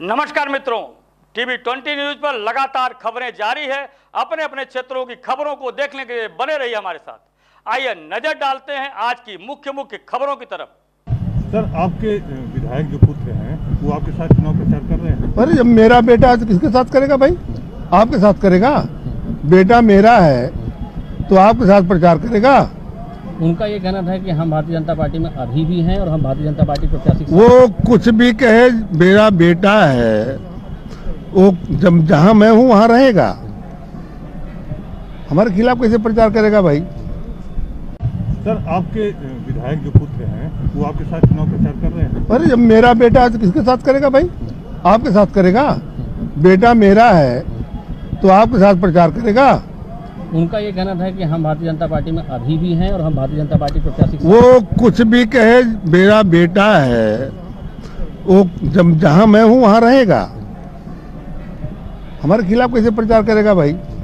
नमस्कार मित्रों, TV20 news पर लगातार खबरें जारी है। अपने अपने क्षेत्रों की खबरों को देखने के लिए बने रहिए हमारे साथ। आइए नजर डालते हैं आज की मुख्य खबरों की तरफ। सर, आपके विधायक जो पुत्र हैं वो आपके साथ चुनाव प्रचार कर रहे हैं। अरे, जब मेरा बेटा आज किसके साथ करेगा भाई, आपके साथ करेगा। बेटा मेरा है तो आपके साथ प्रचार करेगा। उनका ये कहना था कि हम भारतीय जनता पार्टी में अभी भी हैं और हम भारतीय जनता पार्टी प्रत्याशी। वो कुछ भी कहे, मेरा बेटा है वो, जब जहाँ मैं हूँ वहाँ रहेगा। हमारे खिलाफ कैसे प्रचार करेगा भाई। सर, आपके विधायक जो पुत्र हैं वो आपके साथ चुनाव प्रचार कर रहे हैं। अरे, जब मेरा बेटा है तो किसके साथ करेगा भाई, आपके साथ करेगा। बेटा मेरा है तो आपके साथ प्रचार करेगा। उनका ये कहना था कि हम भारतीय जनता पार्टी में अभी भी हैं और हम भारतीय जनता पार्टी प्रत्याशी। वो कुछ भी कहे, मेरा बेटा है वो, जब जहाँ मैं हूँ वहाँ रहेगा। हमारे खिलाफ कैसे प्रचार करेगा भाई।